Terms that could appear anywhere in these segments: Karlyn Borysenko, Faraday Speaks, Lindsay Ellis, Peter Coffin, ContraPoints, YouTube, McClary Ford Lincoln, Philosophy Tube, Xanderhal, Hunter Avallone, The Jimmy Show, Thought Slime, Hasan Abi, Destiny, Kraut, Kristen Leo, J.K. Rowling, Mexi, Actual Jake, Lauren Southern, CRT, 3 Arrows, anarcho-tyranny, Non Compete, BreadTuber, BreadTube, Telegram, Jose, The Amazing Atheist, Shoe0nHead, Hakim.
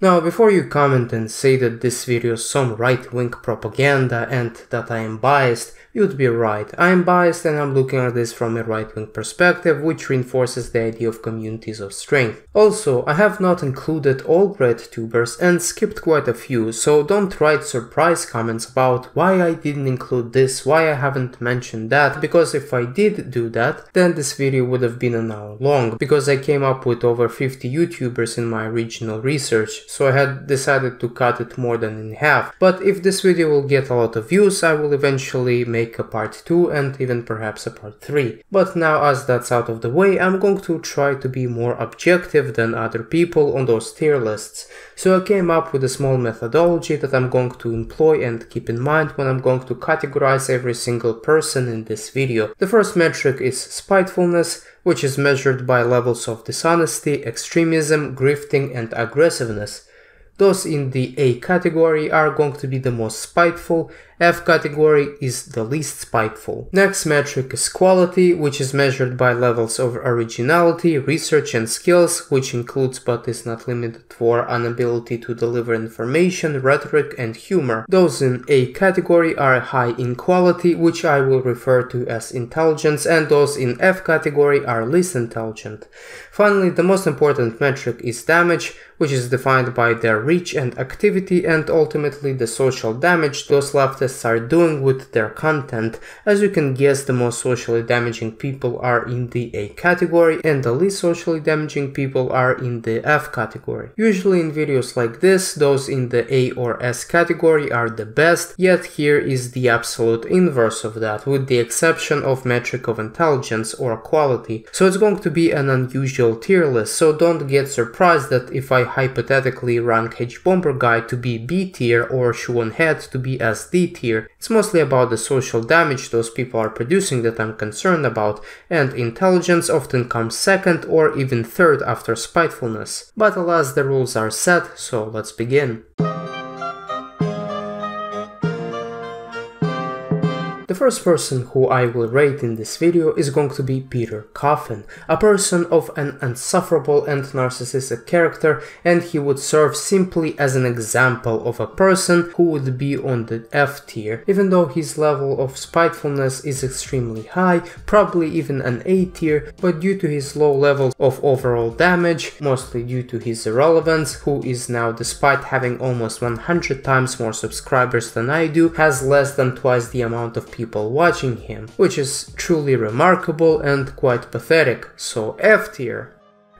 Now, before you comment and say that this video is some right-wing propaganda and that I am biased, you'd be right. I am biased and I'm looking at this from a right-wing perspective, which reinforces the idea of communities of strength. Also, I have not included all BreadTubers and skipped quite a few, so don't write surprise comments about why I didn't include this, why I haven't mentioned that, because if I did do that, then this video would have been an hour long, because I came up with over 50 YouTubers in my original research. So I had decided to cut it more than in half, but if this video will get a lot of views, I will eventually make a part 2 and even perhaps a part 3. But now, as that's out of the way, I'm going to try to be more objective than other people on those tier lists. So I came up with a small methodology that I'm going to employ and keep in mind when I'm going to categorize every single person in this video. The first metric is spitefulness, which is measured by levels of dishonesty, extremism, grifting, and aggressiveness. Those in the A category are going to be the most spiteful, F category is the least spiteful. Next metric is quality, which is measured by levels of originality, research and skills, which includes but is not limited for an ability to deliver information, rhetoric and humor. Those in A category are high in quality, which I will refer to as intelligence, and those in F category are least intelligent. Finally, the most important metric is damage, which is defined by their reach and activity and ultimately the social damage those leftists are doing with their content. As you can guess, the most socially damaging people are in the A category and the least socially damaging people are in the F category. Usually in videos like this, those in the A or S category are the best, yet here is the absolute inverse of that, with the exception of metric of intelligence or quality. So it's going to be an unusual tier list, so don't get surprised that if I hypothetically rank Hbomberguy to be B tier or Shoe0nHead to be as D tier, it's mostly about the social damage those people are producing that I'm concerned about, and intelligence often comes second or even third after spitefulness. But alas, the rules are set, so let's begin. The first person who I will rate in this video is going to be Peter Coffin, a person of an insufferable and narcissistic character, and he would serve simply as an example of a person who would be on the F tier. Even though his level of spitefulness is extremely high, probably even an A tier, but due to his low level of overall damage, mostly due to his irrelevance, who is now, despite having almost 100 times more subscribers than I do, has less than twice the amount of people watching him, which is truly remarkable and quite pathetic, so F tier.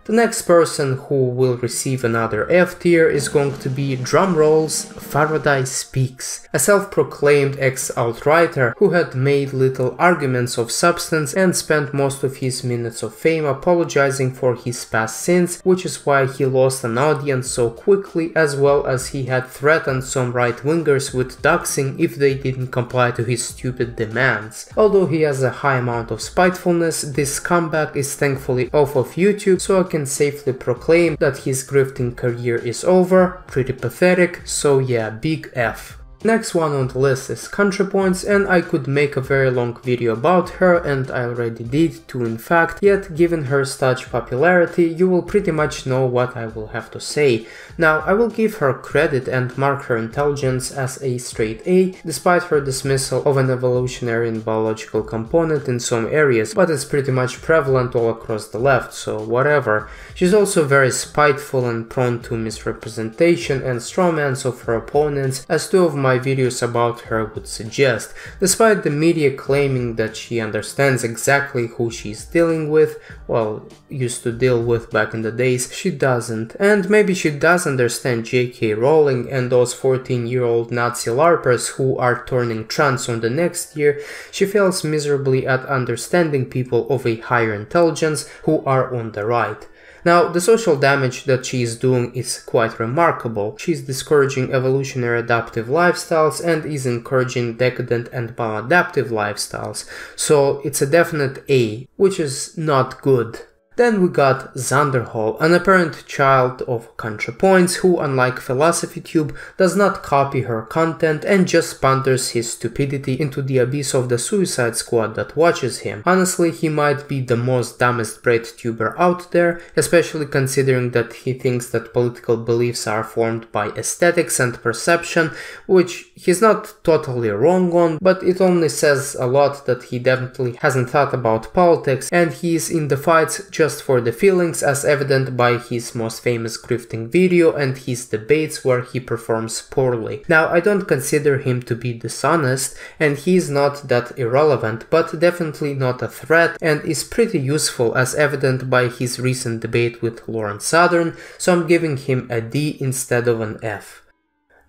The next person who will receive another F tier is going to be, drumrolls, Faraday Speaks, a self-proclaimed ex-alt-righter who had made little arguments of substance and spent most of his minutes of fame apologizing for his past sins, which is why he lost an audience so quickly, as well as he had threatened some right-wingers with doxing if they didn't comply to his stupid demands. Although he has a high amount of spitefulness, this comeback is thankfully off of YouTube, so I can safely proclaim that his grifting career is over. Pretty pathetic, so yeah, big F. Next one on the list is ContraPoints, and I could make a very long video about her, and I already did too in fact, yet given her such popularity, you will pretty much know what I will have to say. Now, I will give her credit and mark her intelligence as a straight A, despite her dismissal of an evolutionary and biological component in some areas, but it's pretty much prevalent all across the left, so whatever. She's also very spiteful and prone to misrepresentation and strawmans of her opponents, as two of my videos about her would suggest. Despite the media claiming that she understands exactly who she's dealing with, well, used to deal with back in the days, she doesn't. And maybe she does understand J.K. Rowling and those 14-year-old Nazi LARPers who are turning trans on the next year. She fails miserably at understanding people of a higher intelligence who are on the right. Now, the social damage that she is doing is quite remarkable. She is discouraging evolutionary adaptive lifestyles and is encouraging decadent and maladaptive lifestyles, so it's a definite A, which is not good. Then we got Xanderhal, an apparent child of ContraPoints, who, unlike Philosophy Tube, does not copy her content and just ponders his stupidity into the abyss of the suicide squad that watches him. Honestly, he might be the most dumbest BreadTuber out there, especially considering that he thinks that political beliefs are formed by aesthetics and perception, which he's not totally wrong on, but it only says a lot that he definitely hasn't thought about politics, and he is in the fights just for the feelings, as evident by his most famous grifting video and his debates where he performs poorly. Now, I don't consider him to be dishonest, and he's not that irrelevant, but definitely not a threat, and is pretty useful, as evident by his recent debate with Lauren Southern, so I'm giving him a D instead of an F.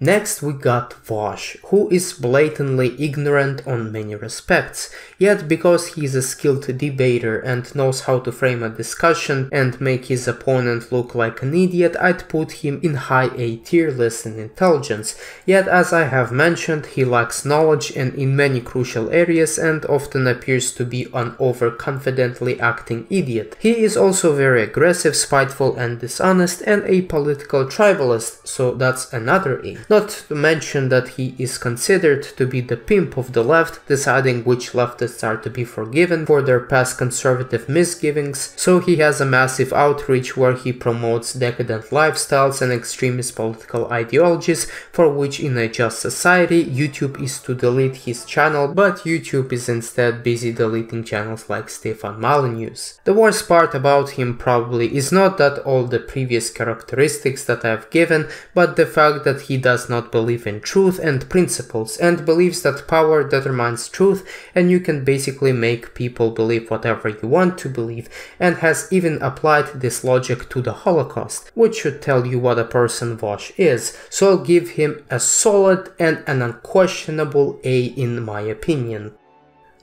Next we got Vaush, who is blatantly ignorant on many respects, yet because he is a skilled debater and knows how to frame a discussion and make his opponent look like an idiot, I'd put him in high A tier list in intelligence, yet as I have mentioned, he lacks knowledge and in many crucial areas and often appears to be an overconfidently acting idiot. He is also very aggressive, spiteful and dishonest, and a political tribalist, so that's another A. Not to mention that he is considered to be the pimp of the left, deciding which leftists are to be forgiven for their past conservative misgivings, so he has a massive outreach where he promotes decadent lifestyles and extremist political ideologies, for which in a just society YouTube is to delete his channel, but YouTube is instead busy deleting channels like Stefan Molyneux's. The worst part about him probably is not that all the previous characteristics that I've given, but the fact that he does not believe in truth and principles, and believes that power determines truth and you can basically make people believe whatever you want to believe, and has even applied this logic to the Holocaust, which should tell you what a person Vaush is, so I'll give him a solid and an unquestionable A in my opinion.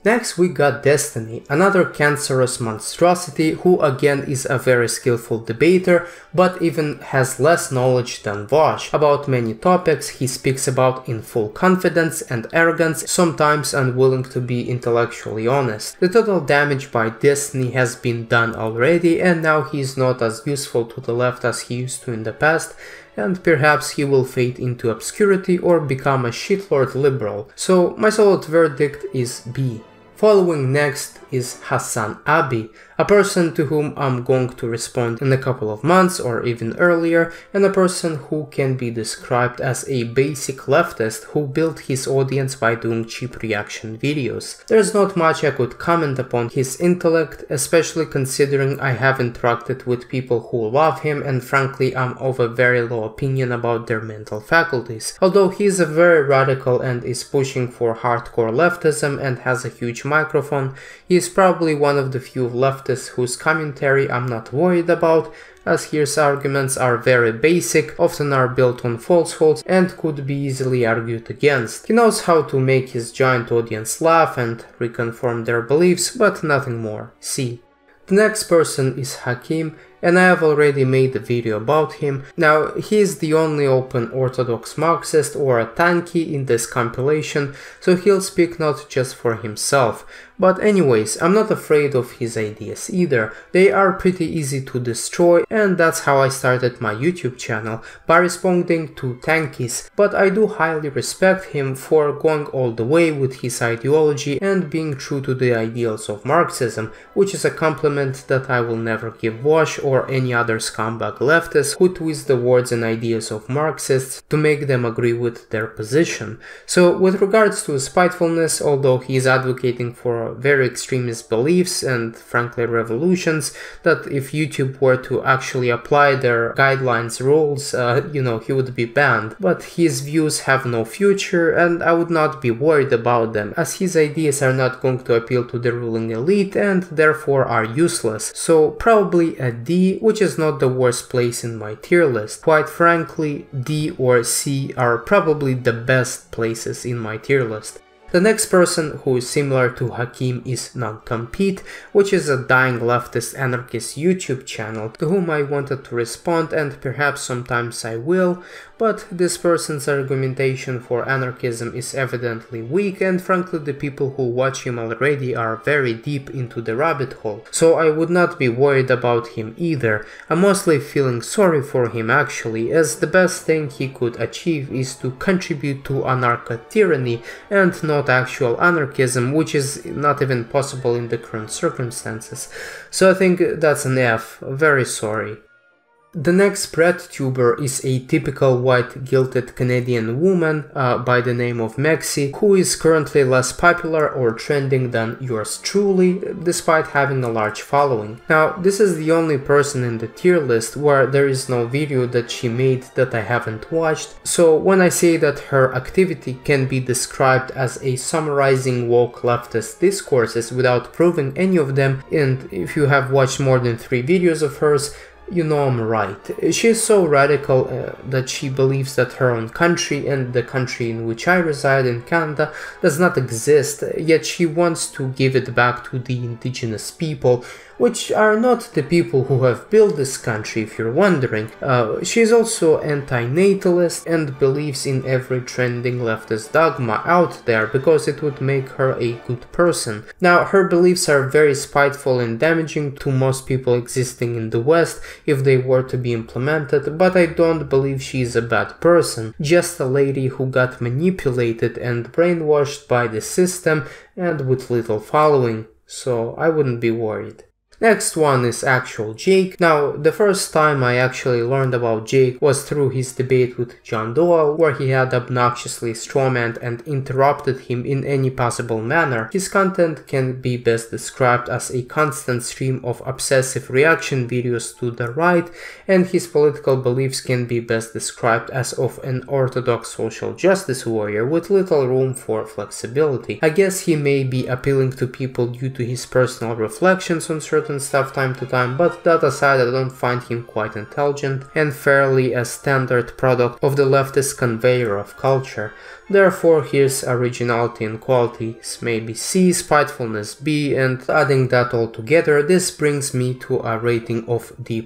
Next we got Destiny, another cancerous monstrosity who again is a very skillful debater, but even has less knowledge than Vaush. About many topics he speaks about in full confidence and arrogance, sometimes unwilling to be intellectually honest. The total damage by Destiny has been done already, and now he is not as useful to the left as he used to in the past, and perhaps he will fade into obscurity or become a shitlord liberal. So my solid verdict is B. Following next is Hasan Abi, a person to whom I'm going to respond in a couple of months or even earlier, and a person who can be described as a basic leftist who built his audience by doing cheap reaction videos. There's not much I could comment upon his intellect, especially considering I have interacted with people who love him and frankly I'm of a very low opinion about their mental faculties, although he's a very radical and is pushing for hardcore leftism and has a huge microphone. He is probably one of the few leftists whose commentary I'm not worried about, as his arguments are very basic, often are built on falsehoods and could be easily argued against. He knows how to make his giant audience laugh and reconfirm their beliefs, but nothing more. C. The next person is Hakim, and I have already made a video about him. Now, he is the only open orthodox Marxist or a tanky in this compilation, so he'll speak not just for himself. But anyways, I'm not afraid of his ideas either. They are pretty easy to destroy, and that's how I started my YouTube channel, by responding to tankies, but I do highly respect him for going all the way with his ideology and being true to the ideals of Marxism, which is a compliment that I will never give Vaush or any other scumbag leftist who twist the words and ideas of Marxists to make them agree with their position. So with regards to his spitefulness, although he is advocating for very extremist beliefs and frankly revolutions that if YouTube were to actually apply their guidelines rules, he would be banned, but his views have no future and I would not be worried about them, as his ideas are not going to appeal to the ruling elite and therefore are useless, so probably a D, which is not the worst place in my tier list. Quite frankly, D or C are probably the best places in my tier list. The next person who is similar to Hakim is Non Compete, which is a dying leftist anarchist YouTube channel to whom I wanted to respond, and perhaps sometimes I will, but this person's argumentation for anarchism is evidently weak, and frankly the people who watch him already are very deep into the rabbit hole, so I would not be worried about him either. I'm mostly feeling sorry for him actually, as the best thing he could achieve is to contribute to anarcho-tyranny and not actual anarchism, which is not even possible in the current circumstances. So I think that's an F, very sorry. The next BreadTuber is a typical white guilted Canadian woman by the name of Mexi, who is currently less popular or trending than yours truly, despite having a large following. Now, this is the only person in the tier list where there is no video that she made that I haven't watched, so when I say that her activity can be described as a summarizing woke leftist discourses without proving any of them, and if you have watched more than 3 videos of hers, you know I'm right. She is so radical that she believes that her own country and the country in which I reside in Canada does not exist, yet she wants to give it back to the indigenous people, which are not the people who have built this country, if you're wondering. She is also anti-natalist and believes in every trending leftist dogma out there because it would make her a good person. Now, her beliefs are very spiteful and damaging to most people existing in the West if they were to be implemented, but I don't believe she is a bad person, just a lady who got manipulated and brainwashed by the system and with little following, so I wouldn't be worried. Next one is Actual Jake. Now, the first time I actually learned about Jake was through his debate with John Doyle, where he had obnoxiously strawmanned and interrupted him in any possible manner. His content can be best described as a constant stream of obsessive reaction videos to the right, and his political beliefs can be best described as of an orthodox social justice warrior with little room for flexibility. I guess he may be appealing to people due to his personal reflections on certain stuff time to time, but that aside, I don't find him quite intelligent and fairly a standard product of the leftist conveyor of culture. Therefore, his originality and qualities may be C, spitefulness B, and adding that all together, this brings me to a rating of D+,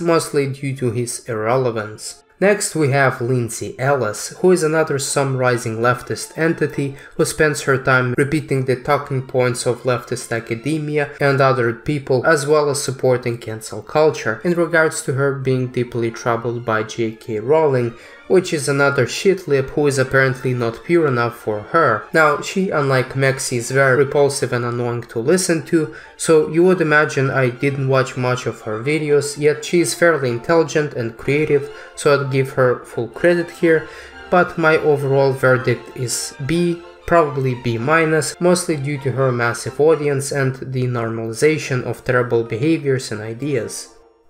mostly due to his irrelevance. Next we have Lindsay Ellis, who is another summarizing leftist entity who spends her time repeating the talking points of leftist academia and other people, as well as supporting cancel culture. In regards to her being deeply troubled by J.K. Rowling, which is another shitlip who is apparently not pure enough for her. Now, she, unlike Mexi, is very repulsive and annoying to listen to, so you would imagine I didn't watch much of her videos, yet she is fairly intelligent and creative, so I'd give her full credit here, but my overall verdict is B, probably B-, mostly due to her massive audience and the normalization of terrible behaviors and ideas.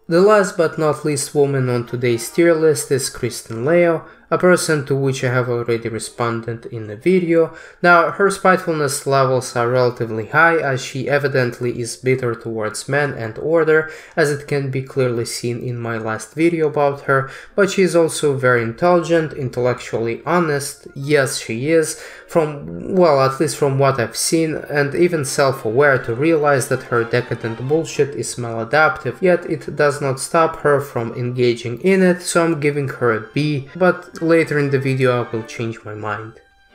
The last but not least woman on today's tier list is Kristen Leo, a person to which I have already responded in the video. Now, her spitefulness levels are relatively high, as she evidently is bitter towards men and order, as it can be clearly seen in my last video about her, but she is also very intelligent, intellectually honest, yes she is, from, well, at least from what I've seen, and even self-aware to realize that her decadent bullshit is maladaptive, yet it does not stop her from engaging in it, so I'm giving her a B, but later in the video I will change my mind.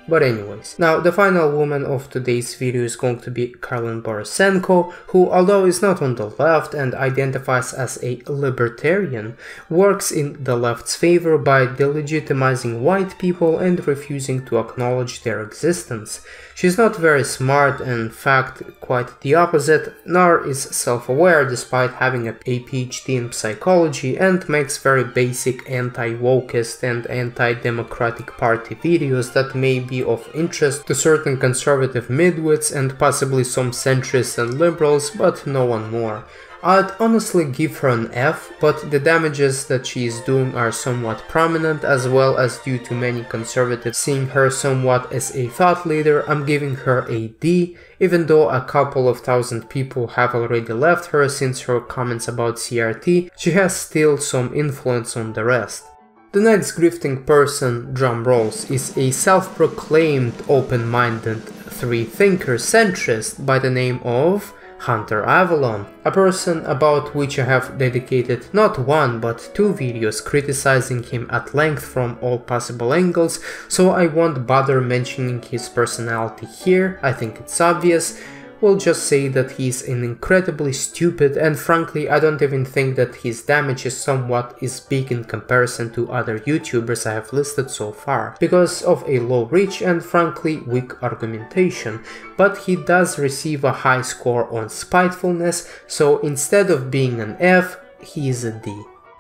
But anyways, now the final woman of today's video is going to be Karlyn Borysenko, who, although is not on the left and identifies as a libertarian, works in the left's favor by delegitimizing white people and refusing to acknowledge their existence. She's not very smart, in fact quite the opposite, nor is self-aware despite having a PhD in psychology, and makes very basic anti-wokist and anti-democratic party videos that may be of interest to certain conservative midwits and possibly some centrists and liberals, but no one more. I'd honestly give her an F, but the damages that she is doing are somewhat prominent, as well as due to many conservatives seeing her somewhat as a thought leader. I'm giving her a D, even though a couple of thousand people have already left her since her comments about CRT, she has still some influence on the rest. The next grifting person, drum rolls, is a self-proclaimed open-minded free thinker centrist by the name of Hunter Avallone, a person about which I have dedicated not one but two videos criticizing him at length from all possible angles, so I won't bother mentioning his personality here, I think it's obvious. We'll just say that he's an incredibly stupid, and frankly I don't even think that his damage is somewhat is big in comparison to other YouTubers I have listed so far, because of a low reach and frankly weak argumentation, but he does receive a high score on spitefulness, so instead of being an F, he is a D.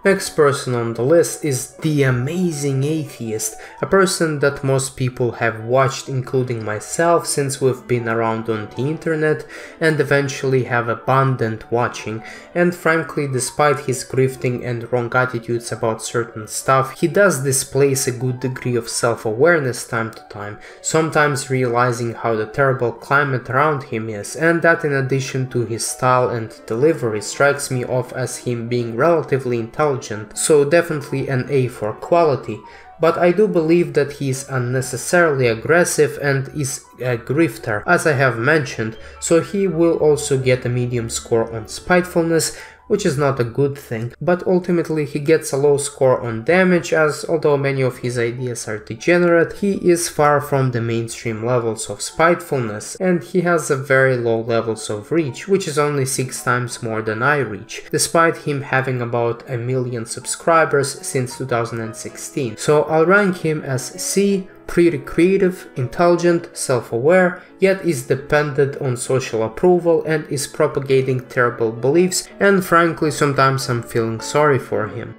Next person on the list is The Amazing Atheist, a person that most people have watched, including myself, since we've been around on the internet and eventually have abundant watching, and frankly despite his grifting and wrong attitudes about certain stuff, he does displays a good degree of self-awareness time to time, sometimes realizing how the terrible climate around him is, and that in addition to his style and delivery strikes me off as him being relatively intelligent. So definitely an A for quality, but I do believe that he is unnecessarily aggressive and is a grifter, as I have mentioned, so he will also get a medium score on spitefulness, which is not a good thing, but ultimately he gets a low score on damage, as although many of his ideas are degenerate, he is far from the mainstream levels of spitefulness, and he has a very low levels of reach, which is only 6 times more than I reach, despite him having about a million subscribers since 2016. So I'll rank him as C, pretty creative, intelligent, self-aware, yet is dependent on social approval and is propagating terrible beliefs, and frankly sometimes I'm feeling sorry for him.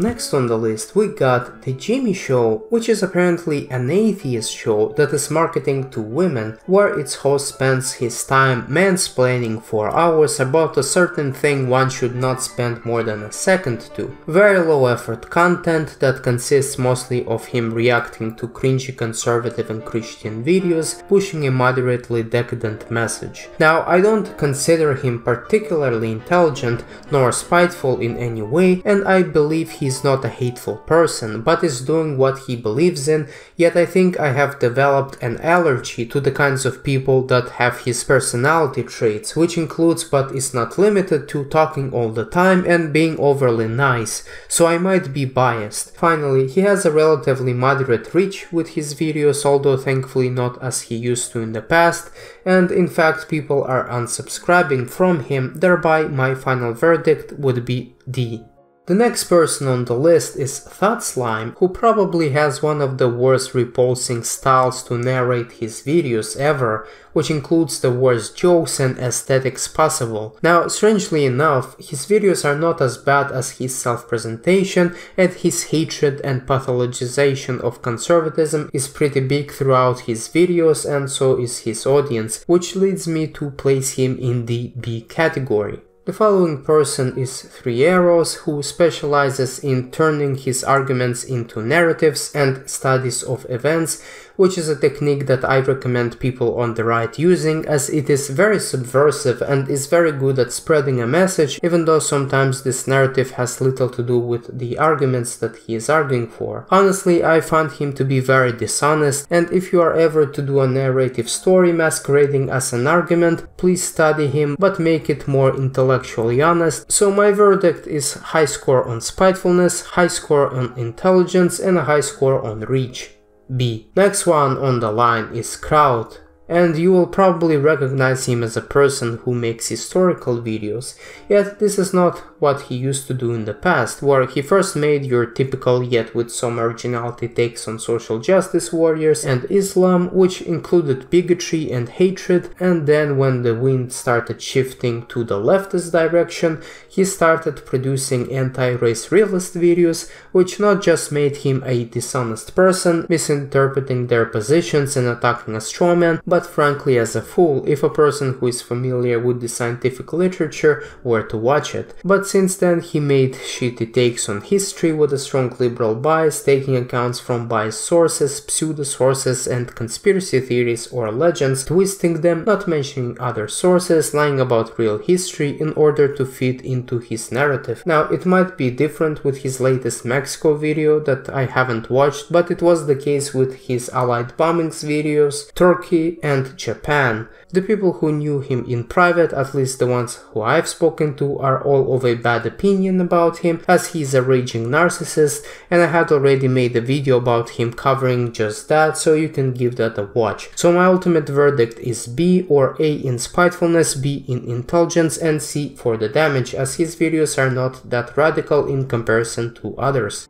Next on the list we got The Jimmy Show, which is apparently an atheist show that is marketing to women, where its host spends his time mansplaining for hours about a certain thing one should not spend more than a second to. Very low effort content that consists mostly of him reacting to cringy conservative and Christian videos, pushing a moderately decadent message. Now, I don't consider him particularly intelligent nor spiteful in any way, and I believe he is not a hateful person, but is doing what he believes in, yet I think I have developed an allergy to the kinds of people that have his personality traits, which includes but is not limited to talking all the time and being overly nice, so I might be biased. Finally, he has a relatively moderate reach with his videos, although thankfully not as he used to in the past, and in fact people are unsubscribing from him, thereby my final verdict would be D. The next person on the list is Thought Slime, who probably has one of the worst repulsing styles to narrate his videos ever, which includes the worst jokes and aesthetics possible. Now, strangely enough, his videos are not as bad as his self-presentation, and his hatred and pathologization of conservatism is pretty big throughout his videos, and so is his audience, which leads me to place him in the B category. The following person is 3 Arrows, who specializes in turning his arguments into narratives and studies of events, which is a technique that I recommend people on the right using, as it is very subversive and is very good at spreading a message, even though sometimes this narrative has little to do with the arguments that he is arguing for. Honestly, I find him to be very dishonest, and if you are ever to do a narrative story masquerading as an argument, please study him, but make it more intellectually honest. So my verdict is high score on spitefulness, high score on intelligence, and a high score on reach. B. Next one on the line is Kraut, and you will probably recognize him as a person who makes historical videos, yet this is not what he used to do in the past, where he first made your typical yet with some originality takes on social justice warriors and Islam, which included bigotry and hatred, and then when the wind started shifting to the leftist direction, he started producing anti-race realist videos, which not just made him a dishonest person, misinterpreting their positions and attacking a strawman, but frankly as a fool, if a person who is familiar with the scientific literature were to watch it. But since then he made shitty takes on history with a strong liberal bias, taking accounts from biased sources, pseudo-sources and conspiracy theories or legends, twisting them, not mentioning other sources, lying about real history in order to fit into his narrative. Now, it might be different with his latest Mexico video that I haven't watched, but it was the case with his Allied bombings videos, Turkey, and Japan. The people who knew him in private, at least the ones who I've spoken to, are all of a bad opinion about him, as he's a raging narcissist, and I had already made a video about him covering just that, so you can give that a watch. So my ultimate verdict is B, or A in spitefulness, B in intelligence, and C for the damage, as his videos are not that radical in comparison to others.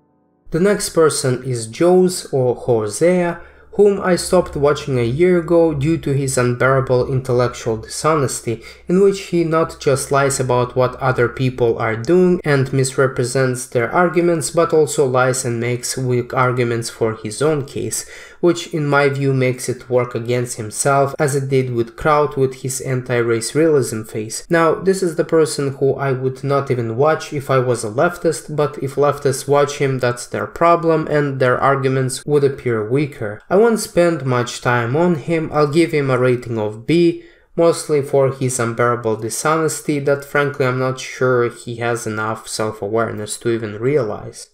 The next person is Jose, or Jose, whom I stopped watching a year ago due to his unbearable intellectual dishonesty, in which he not just lies about what other people are doing and misrepresents their arguments, but also lies and makes weak arguments for his own case, which in my view makes it work against himself, as it did with Kraut with his anti-race realism phase. Now, this is the person who I would not even watch if I was a leftist, but if leftists watch him, that's their problem, and their arguments would appear weaker. I won't spend much time on him, I'll give him a rating of B, mostly for his unbearable dishonesty that frankly I'm not sure he has enough self-awareness to even realize.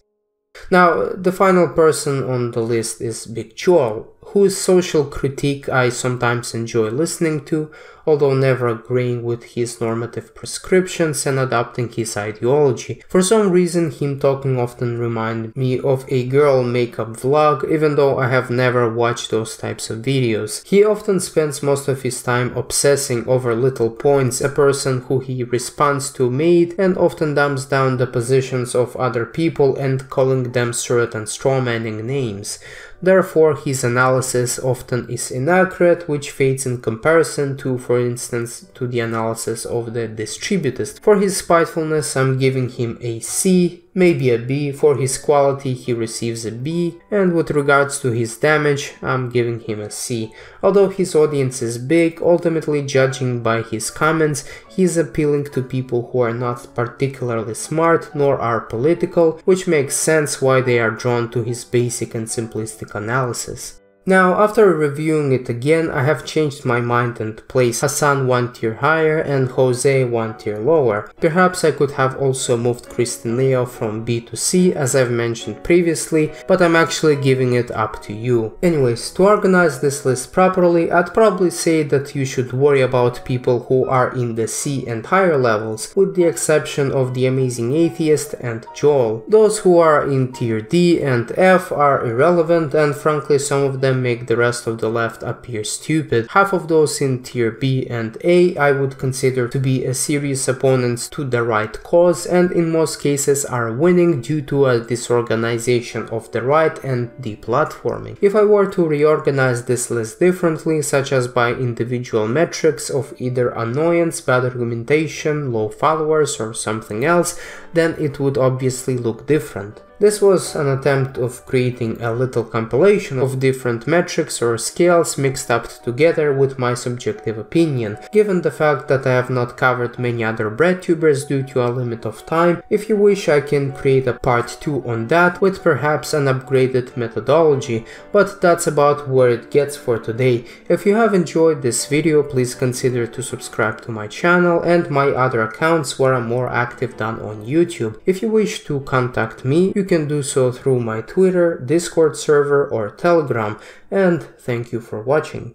Now, the final person on the list is Big Joel, whose social critique I sometimes enjoy listening to, although never agreeing with his normative prescriptions and adopting his ideology. For some reason, him talking often reminds me of a girl makeup vlog, even though I have never watched those types of videos. He often spends most of his time obsessing over little points, a person who he responds to made, and often dumps down the positions of other people and calling them certain strawmanning names. Therefore, his analysis often is inaccurate, which fades in comparison to, for instance, to the analysis of the distributist. For his spitefulness, I'm giving him a C, maybe a B. For his quality, he receives a B, and with regards to his damage, I'm giving him a C. Although his audience is big, ultimately judging by his comments, he's appealing to people who are not particularly smart nor are political, which makes sense why they are drawn to his basic and simplistic analysis. Now, after reviewing it again, I have changed my mind and placed Hasan one tier higher and Jose one tier lower. Perhaps I could have also moved Kristen Leo from B to C, as I've mentioned previously, but I'm actually giving it up to you. Anyways, to organize this list properly, I'd probably say that you should worry about people who are in the C and higher levels, with the exception of The Amazing Atheist and Joel. Those who are in tier D and F are irrelevant, and frankly some of them make the rest of the left appear stupid. Half of those in tier B and A I would consider to be a serious opponents to the right cause, and in most cases are winning due to a disorganization of the right and deplatforming. If I were to reorganize this list differently, such as by individual metrics of either annoyance, bad argumentation, low followers or something else, then it would obviously look different. This was an attempt of creating a little compilation of different metrics or scales mixed up together with my subjective opinion. Given the fact that I have not covered many other BreadTubers due to a limit of time, if you wish I can create a part 2 on that with perhaps an upgraded methodology, but that's about where it gets for today. If you have enjoyed this video, please consider to subscribe to my channel and my other accounts where I'm more active than on YouTube. If you wish to contact me, you can do so through my Twitter, Discord server or Telegram, and thank you for watching.